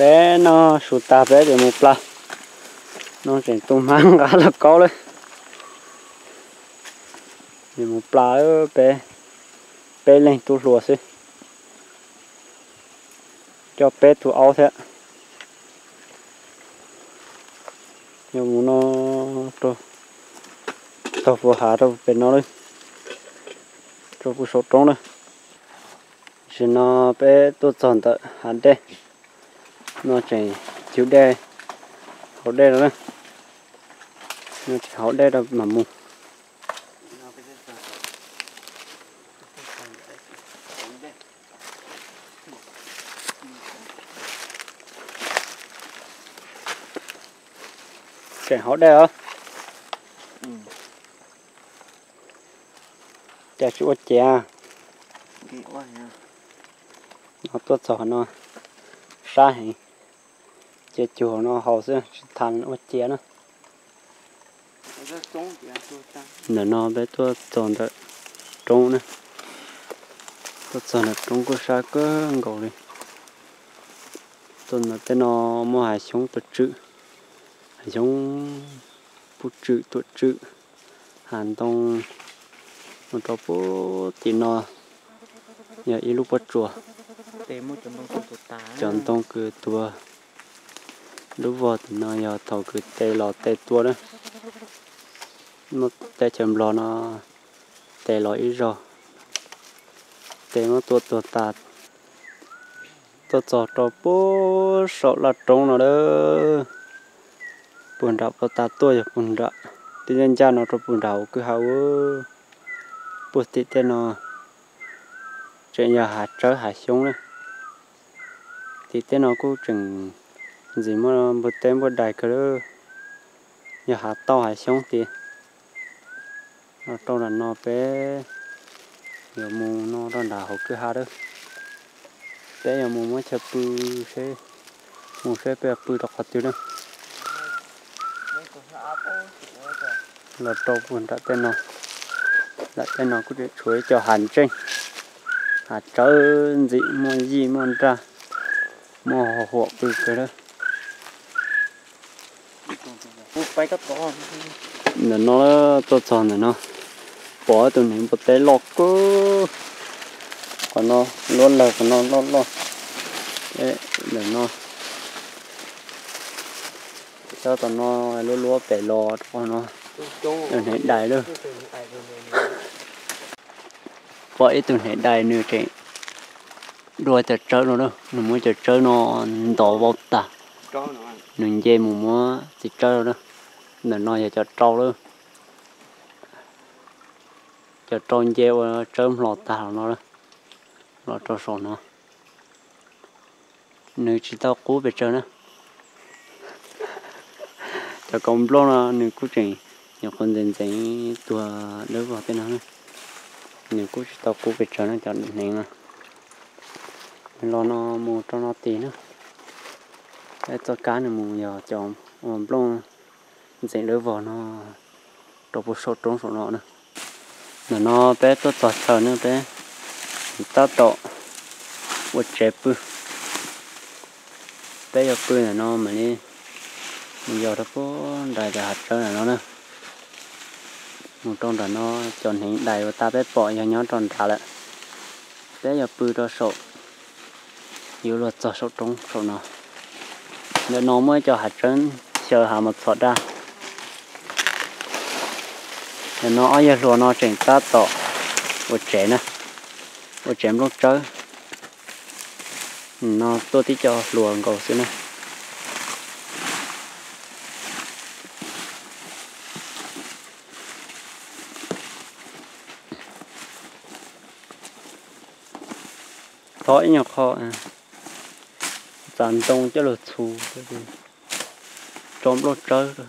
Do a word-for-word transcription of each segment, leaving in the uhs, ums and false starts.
té nó sụt ta bé để một là nó chỉnh tôm mang cá là có đấy để một là bé bé lên tu lúa xí cho bé tu áo thế nhưng mà nó to to vừa hạ đâu bé nó đấy cho cuộc sống trong đấy chỉ nó bé tu chọn tại hạn đây nó chỉ chiếu đê hậu đê rồi đấy nó chỉ hậu đê là mà mù chỉ hậu đê hả chè chuột chè nó tốt rồi nó ra hình chè chuột nó hầu xưa thành ớt chè nó nửa nó bé tôi tròn được trống này tôi tròn được trống của sa cơ ngầu này tôi là tên nó mua hải sống tuột chữ hải sống tuột chữ tuột chữ hàn tông một tàu bố thì nó nhờ ít lúc bắt chùa chọn tông cứ tua lúc vào thì nó nhờ thầu cứ tê lò tê tua đấy nó tê chầm lò nó tê lò ít rồi tê nó tua tua tạt tôi sợ tàu bố sợ là trống nó đó buồn đạo tàu tạt tua rồi buồn đạo tuy nhiên cha nó trong buồn đạo cứ hào bút tít tên nó chuyện giờ hạt trở hạt xuống đấy thì tên nó cũng chừng gì mà bút tên bút đại cơ đó giờ hạt to hạt xuống thì nó to là nó bé giờ mù nó đòn đảo cứ hạt đó thế giờ mù mới chập bự thế mù sẽ bé bự đọc hạt tiêu đó là to buồn đã tên nó lại cái nó cũng để chuối cho hành trên hạt trở dị môn gì môn ra mò hộ từ cái đó nó nó to tròn rồi nó bỏ từ những bột té lọc cứ còn nó luôn là còn nó nó nó để nó cho tao nó lúa lúa bẻ lò còn nó từ hiện đại luôn vậy từ hiện đại nữa chị đuôi chợ trâu nó đâu nó muốn chợ trâu nó đỏ bột ta nó dê mù mua thịt trâu đó nó nói giờ chợ trâu luôn chợ trâu dê trâu lọt ta nó đó lọt trâu sồn nó nếu chỉ tao cú về trâu nữa chợ công lô nó nếu cú chị nhiều con dền dành tua đỡ vào tên nó nhiều cú tao cú về trở nó chọn này mà lo nó mua cho nó tí nữa cái cho cá này mù giờ chọn ôm lông dành đỡ vào nó đổ bột sốt trống sốt nọ nữa là nó bé tôi tọt thở nữa bé ta tọ một chép bự bé giờ bự là nó mà đi giờ nó có đại đại hạt trâu là nó nữa một con là nó tròn hình đầy và ta bé bỏ cho nhó tròn trả lại bé giờ bự cho sổ yếu luật cho sổ trống sổ nó để nó mới cho hạt trứng chờ hạ một sọt ra để nó giờ lúa nó chỉnh ta tỏ một trẻ nữa một trẻ lúc trớ nó tôi tí cho lúa cầu xíu này có nhỏ kho à dàn tông cho lột xù trộm lột trơ rồi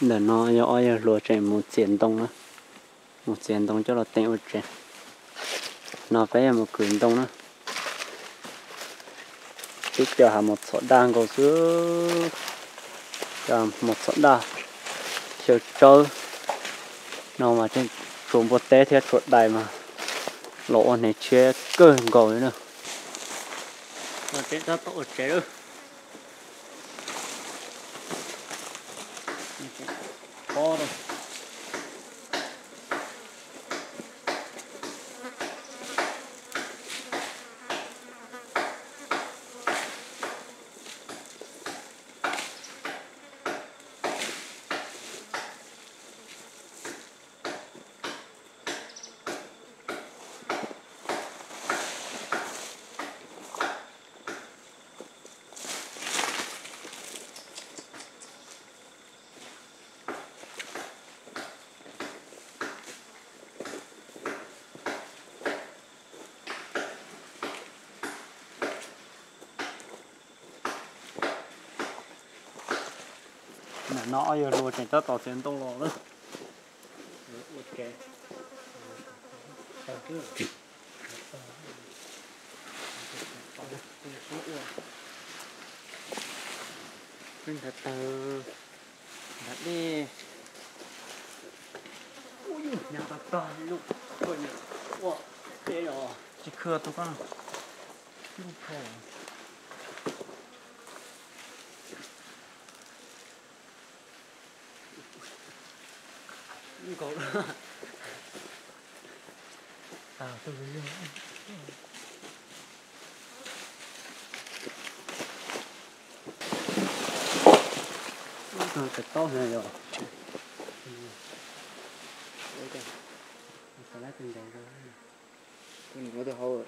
để nó nhỏ giờ lột chảy một tiền tông nữa một tiền tông cho lột tẹo chảy nó phải là một quyển tông nữa lúc giờ một sọ đang có xứ một sẵn đà chiều trâu nào mà trên trốn bột té thì chuột đầy mà lộ này chế cơ gối nữa mà chế ra tổ chế ư to rồi nó giờ rồi chúng ta tạo tiền tông lò nữa, ok, mình đặt từ đặt đi, ui nhà đặt to luôn, coi nhỉ, wow, thế rồi, chỉ khơi thôi con, không phải. Cậu đó à tôi biết rồi cái to này rồi ok sao lại tình trạng đó mình có được hậu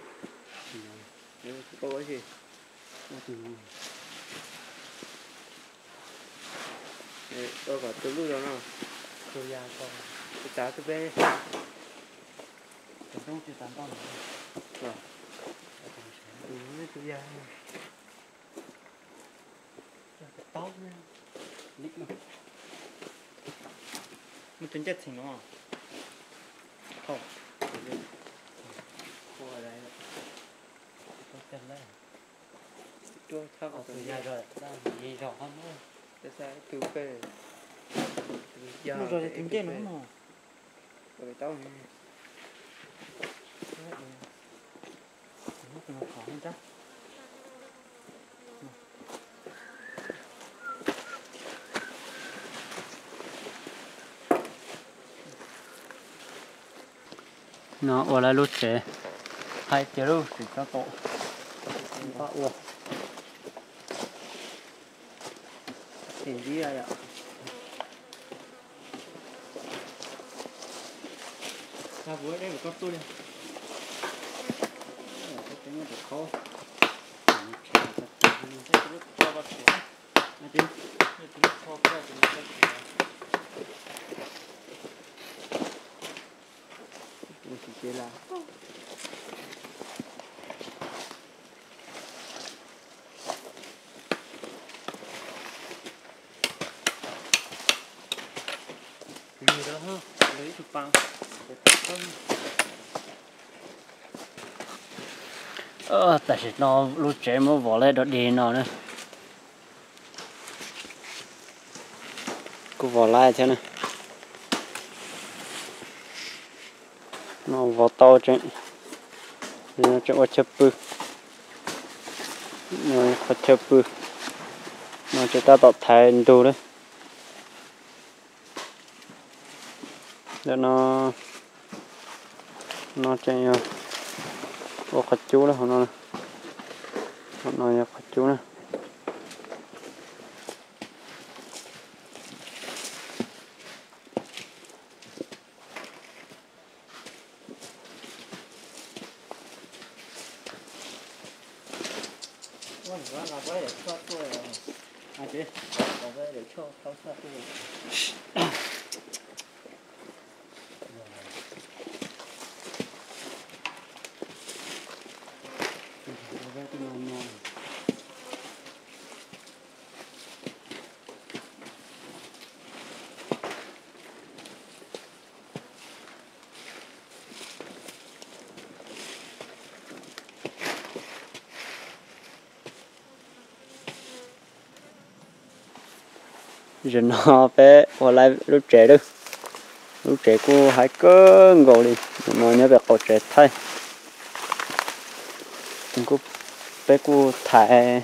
nếu có cái gì tôi phải tự lúc đó nào tôi ra con cái cá cái bê, không chịu tán con, rồi, ừ, tự ra, cái tóc nữa, lít nữa, muốn tính chất thì nó không, không, cô ở đây, có chân đấy, tôi thao vào từ ra rồi, ra gì rõ hơn nữa, cái xe từ bê, một rồi thì tính chất nó mỏ. Rồi tao này. Nó khó hơn chắc. Nó ở lại lút chế. Hai chế luôn thì cho tổ. Nó uổng. Thì gì đây ạ? Sao với đây một con tôi đây. Cái tiếng nó được khô. Ờ, tại sao nó lúc trẻ mới bỏ lại đó đi nó nữa. Cô bỏ lại thế này. Nó bỏ to trên. Nó cho nó chập bư. Nó có chập bư. Nó cho ta tạo thành đồ đấy. Để nó nó chạy vô vô khạch chú đó, nó nói vô khạch chú đó 人họ bé họ lại lúc trẻ được lúc trẻ cô hãy cơ ngồi đi mà nhớ về cổ trẻ thay cô bé cô thải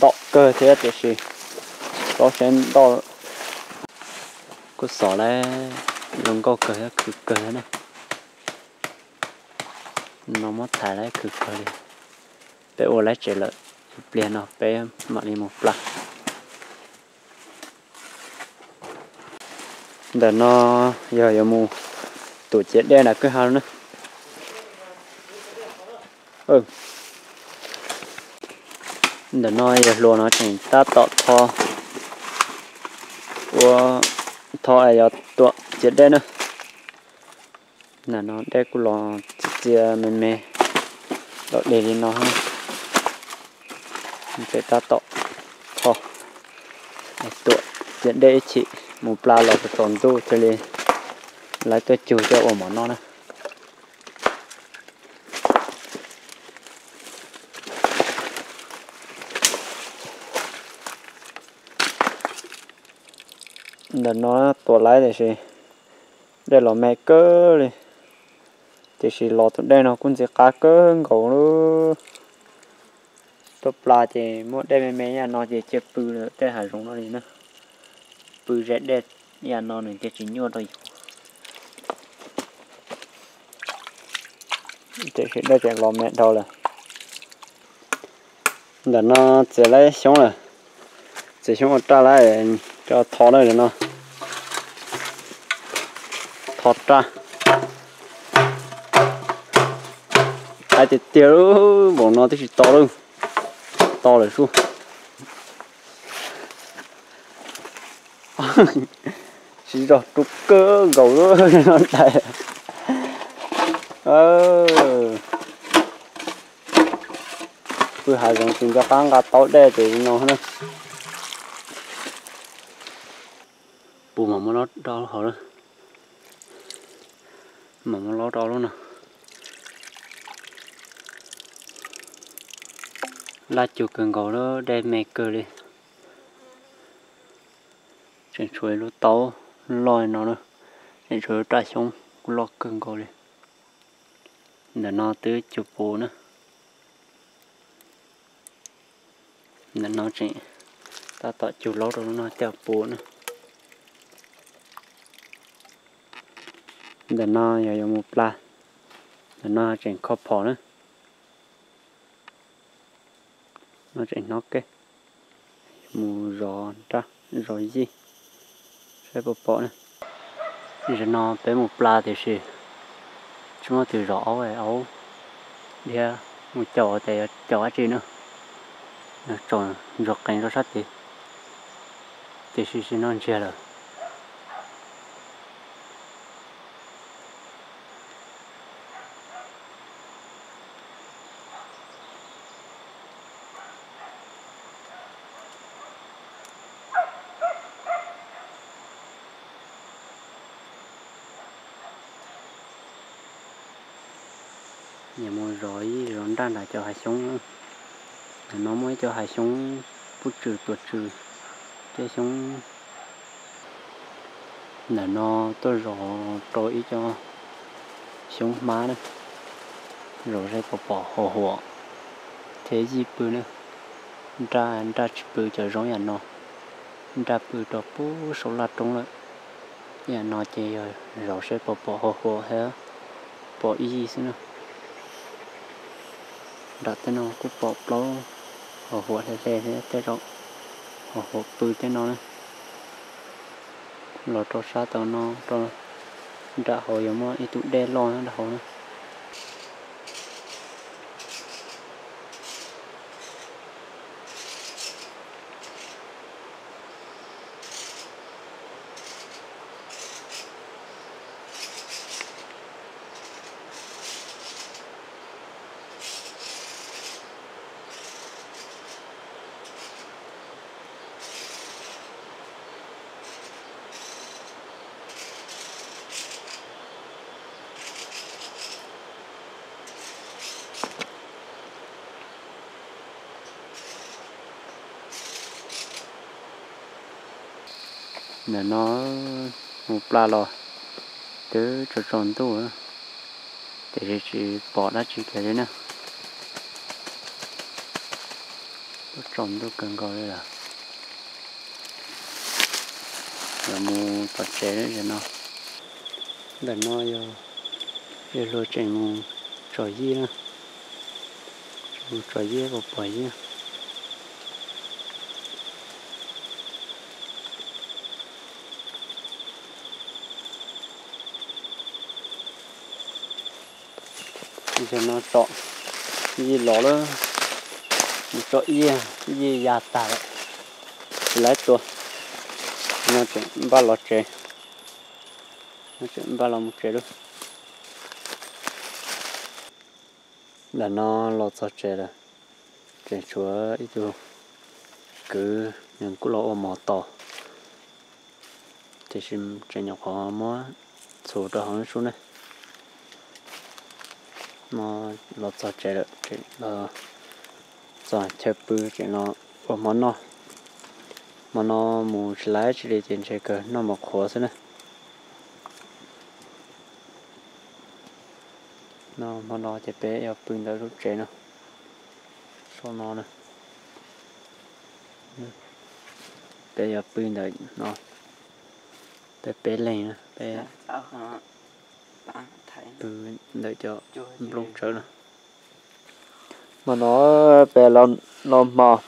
đọ cơ thế thì gì đó xem đọ cô sỏ lại lồng câu cơ cực cơ này nó mất thải lại cực cơ đi bé họ lại trẻ lợi liền nó bé mà đi một lần để nó giờ giờ mù tổ chức đây là cái hào nữa, ừ, để nó giờ luôn nó chỉ ta tọt thò, qua thò giờ tổ chức đây nữa, là nó đây cũng lo chia mềm mềm, đọt để đi nó, để ta tọt thò, tổ chức đây chị. Một pla là cái tổn tu cho nên lấy tôi chừa cho ổ món nó này để nó tổ lái để gì để lò mẹ cơ đi thì chỉ lò tụi đây nó cũng sẽ cá cơ ngầu luôn tụi pla thì mỗi đây mẹ nhà nó chỉ chép bự nữa để hải rồng nó đi nữa bự rẽ đẹp nhà nó này cái chính nhau rồi để hiện đây chuyện lò mẹ đâu là để nó trở lại xuống là trở xuống một tra lại cho thò đây để nó thọt ra ai thì tiêu bọn nó thì to luôn to rồi xuống chỉ đọt trục cơ gấu nó này, ờ, cứ hai dòng tìm ra cang cá táo đây thì nó hơn, bù mà muốn nó đo họ đó, mà muốn nó đo luôn nè, lá chuối cần gấu nó đây mẹ cơ đi. Trên chuối lúa táo lòi nó nữa, trên chuối trái xong lọt cơn coi đi, để nó tới chụp bố nữa, để nó chỉ ta tạo chụp lót rồi nó chụp bố nữa, để nó giờ dùng một la, để nó chỉnh khớp phò nữa, nó chỉnh nó cái mù giòn ra rồi gì cái bộ bộ này, giờ nó tới một pla thì gì, chúng nó từ rõ về ấu, đi một chậu thì chậu gì nữa, chậu rực cánh rực sắt thì, thì gì gì non chia rồi, nhà mua rồi rón ra là cho hai sống nó mới cho hai sống bút trừ tuột trừ cho sống là nó tôi rõ trội cho sống má đấy rồi ra bỏ bỏ hồ hồ thế gì bự nữa ra ra bự cho rón nhà nó ra bự cho bú số là trống rồi nhà nó chơi rồi rồi sẽ bỏ bỏ hồ hồ thế bỏ gì xí nữa đặt tên nó cũng bọc lâu họ hụt thế thế thế thế rộng họ hụt từ tên nó này lọt cho xa tàu nó rồi đã hồi giống nó ít tụ đe lo nó đã hồi nó để nó một là lò tớ cho tròn tu để chỉ bỏ đã chỉ thế đấy nè, tròn tu cần gọi đây là để mua tọt chế đấy cho nó để nó vô vô lô trình một trò gì nữa một trò gì một bảy nhá. Cho nó trọ gì lỏ đó trọ gì gì già tả lấy tua nó chuyện ba lọ trẻ nó chuyện ba lọ một trẻ đó là nó lọ cho trẻ là trẻ chúa ít luôn cứ những cái lọ mỏ to thì xin trẻ nhỏ khó mua số đó không xuống này nó lọt ra chế độ chế là giải chế bự chế nó và món nó món nó mù lái chế để tiền chế cờ nó mặc khó thế này nó món nó chế bé ở bên đó rút chế nó sau nó này bé ở bên đó nó bé bé lên nữa bé từ đợi cho lúc trở nữa mà nó bè lon lon mò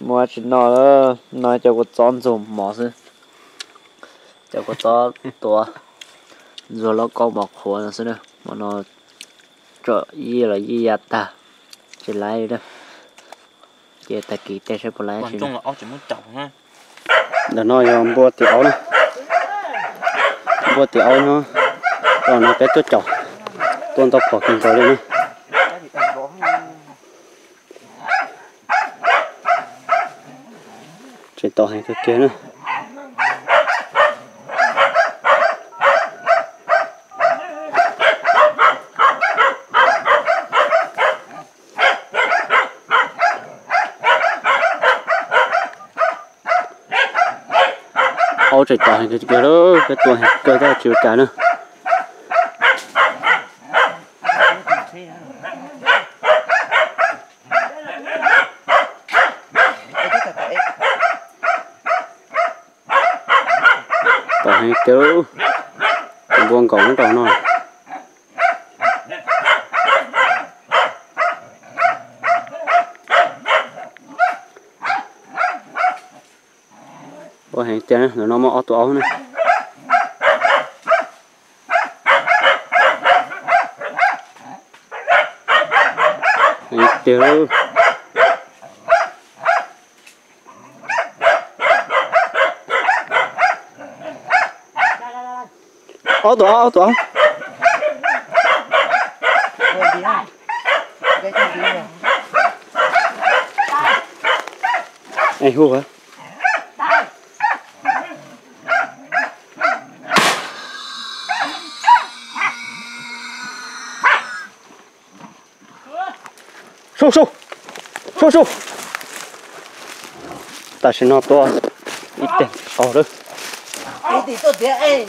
mua chỉ nó đó nói cho con chó dùng mò chứ cho con chó tua rồi nó con mọc khổ là thế nữa mà nó trợ y là y giặt ta chỉ lái đó giờ ta kỹ tay sẽ bỏ lái chứ còn là áo chỉ muốn chồng ha là nó dùng bò thì áo này bò thì áo nó còn nó bé chút chậu tuôn tao bỏ kinh vào đây chỉ to hành cái kia nữa ô chỉ to hành cái kia đó cái tuôn cơ ra chịu cả nữa chứ buông cổng tròn rồi có hàng tiền nó mò tụ áo này hàng tiền ô tụi ô tụi ai hú hả sâu sâu sâu sâu ta sẽ nó to ít tiền to được ít tiền to tiền ấy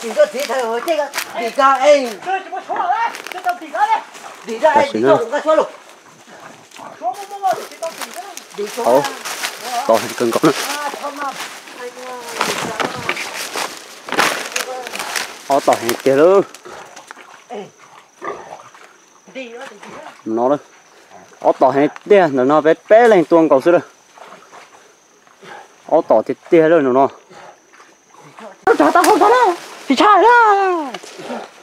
chỉ có tí thôi thôi chứ cái ra ấy tôi chỉ có số đấy tôi tao tí ra đấy tí ra ấy tí tao cũng ra số luôn số không bao giờ tí tao tí ra tí số còn cần có nữa ó tỏi kia luôn nó đó ó tỏi kia nó nó vét bé lên tuồng cầu xưa rồi ó tỏi thì kia rồi nó nó tao không có đâu thì chạy ra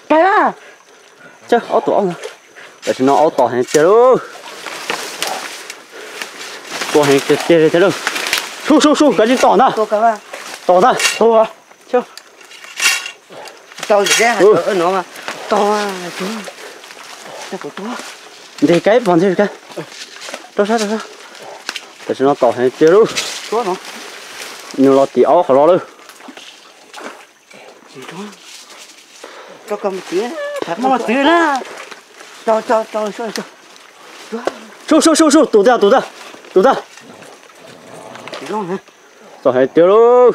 cái ra chứ ó tỏ để nó ó tỏ hàng tiền luôn tỏ hàng tiền tiền thế luôn su su su cái gì tỏ ra tỏ ra tỏ chứ tao gì ra ở nó mà tỏ chú nó của tỏ để cái bọn gì cái tao sao tao sao để nó tỏ hàng tiền luôn tỏ nó nhiều lo tí ó khỏi lo luôn cho cầm tía, cầm tía đó, cho cho cho cho cho, số số số số tụt ra tụt ra tụt ra, rồi hết tiêu luôn.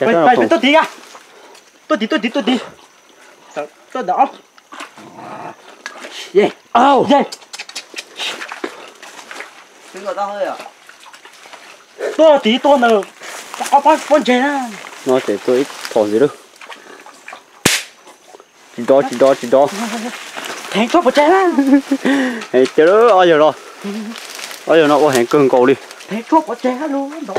Bây bây tôi tí ra, tôi tí tôi tí tôi tí, tôi đỏ. Yeah, oh yeah. Trứng gà tao hơi à? Tôi tí tôi nào, có bao con chén à? Nó để tôi ít thò gì đâu. Chỉ đó chỉ đó chỉ đó. Thằng chó của chén à? Hết tiêu luôn, ôi giờ rồi. Ôi giờ nó có hàng cơn cầu đi. Thằng chó của chén luôn đó.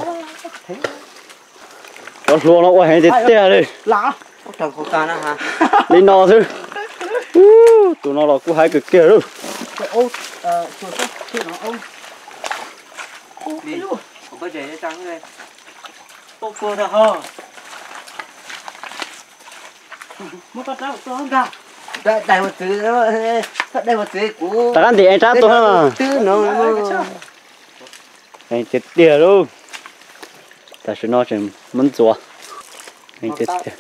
Nó luôn nó có hàng chết tè đi. Lạ. Có trần khổ ta nữa hả? Đi nò chứ. Tụi nó là cũng hai cực kia luôn. Cái ô, ờ, chuột kia nó ôm. Đi, không có trẻ trắng đây. Ô phơ ra hờ. Mất bắt ra tôi không ra. Đây, đây một thứ, đây một thứ của... Tại ăn thì em tráp tôi hả? Tư nó... Anh chết tìa luôn. Tại sao nó chỉ mấn rùa. Anh chết tìa.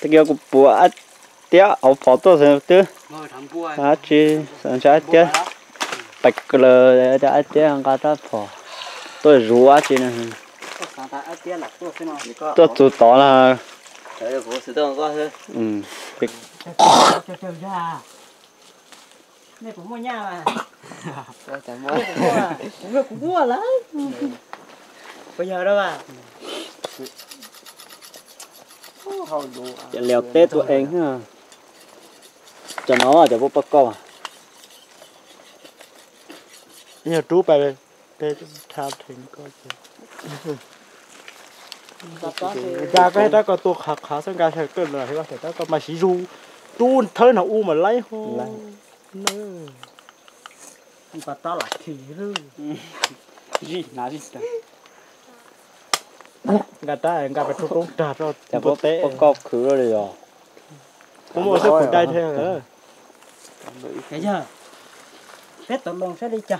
Thế kia cũng bùa tía áo pháo to rồi chứ, á chứ sáng sáng chứ, bạch lờ đã chứ hàng cá đã phỏ, tôi rùa chứ này, tôi chủ tỏ là, um, bạch, này cũng mua nhà mà, mua cũng mua lắm, bây giờ đâu à? Để leo tết tụi anh ha, cho nó để vô bắt con à, nhiều chú bài về tết tham thính coi chứ, ra cái đó có tuột khạc khá sang cái thời là thế là thế đó có mà chỉ ru, tuôn thơi nào u mà lấy hô, bắt tao là khỉ luôn, gì nào gì đó. Gà ta gà phải trộn trà rồi, bột té, bột cọc khử rồi đấy rồi. Có một số củ đây thế nữa. Cái giờ, Tết tận lòng sẽ đi chợ.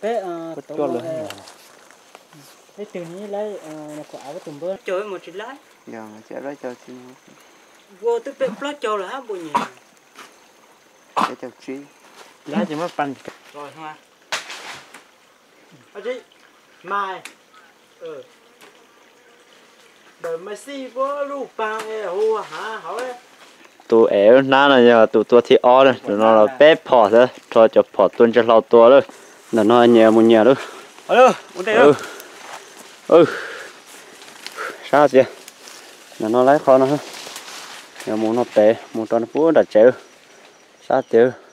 Tết tận lòng. Lấy từ ní lấy quả với từng bữa. Chơi một chút lái. Giờ sẽ lấy chơi xin. Vô tức tết plot chơi là hả bùi nhỉ? Để chơi chi? Lái chỉ mất phần. Rồi không à? Ở đây, mai, ừ. Tụ éo na này giờ tụ tua thì o rồi, nó là bếp phở thôi, cho cho phở tuôn cho lẩu tua thôi, là nó nhẹ một nhẹ thôi. Ừ, ừ, ừ, sao chứ? Là nó lấy khó nó, giờ muốn nó té, muốn cho nó phú đặt chéo, sao chứ?